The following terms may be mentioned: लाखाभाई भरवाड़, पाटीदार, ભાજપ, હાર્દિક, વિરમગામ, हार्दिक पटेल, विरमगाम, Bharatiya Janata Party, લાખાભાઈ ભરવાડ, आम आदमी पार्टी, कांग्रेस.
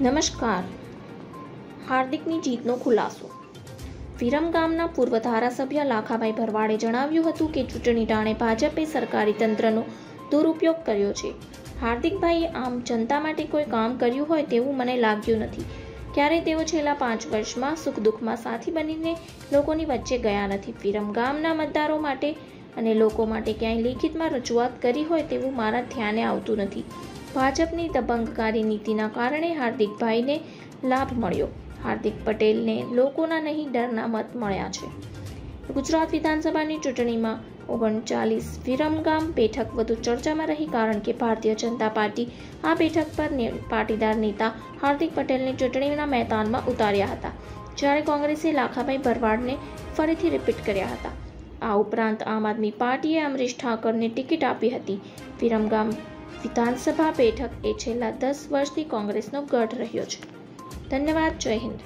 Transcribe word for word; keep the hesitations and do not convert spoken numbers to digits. નમસ્કાર. હાર્દિકની જીતનો ખુલાસો. વિરમગામના પૂર્વ ધારાસભ્ય લાખાભાઈ ભરવાડે જણાવ્યું હતું કે ચૂંટણી ટાણે ભાજપે સરકારી તંત્રનો દુરુપયોગ કર્યો છે. હાર્દિકભાઈએ આમ જનતા માટે કોઈ કામ કર્યું હોય તેવું મને લાગ્યું નથી. ક્યારે તેઓ છેલ્લા પાંચ વર્ષમાં સુખ દુઃખમાં સાથી બનીને લોકોની વચ્ચે ગયા નથી. વિરમગામના મતદારો માટે અને લોકો માટે ક્યાંય લેખિતમાં રજૂઆત કરી હોય તેવું મારા ધ્યાને આવતું નથી. ભાજપની દબંગકારી નીતિના કારણે હાર્દિકભાઈને લાભ મળ્યો. हार्दिक पटेल ने लोकोना नहीं डरना मत मळ्या छे. गुजरात विधानसभानी चूंटणीमां ઓગણચાલીસ विरमगाम बेठक वधु चर्चा में रही, कारण के भारतीय जनता पार्टी आ बेठक पर ने, पाटीदार नेता हार्दिक पटेल ने चूंटणीना मैदान में उतार्या हता, ज्यारे कांग्रेसे लाखाभाई भरवाड़ ने फरीथी रिपीट कर्या हता. आ उपरांत आम आदमी पार्टीए अमरीश ठाकर ने टिकिट आपी हती. विरमगाम विधानसभा बेठक ए छेल्ला दस वर्षथी कांग्रेसनो गढ़ रह्यो छे. धन्यवाद. जय हिंद.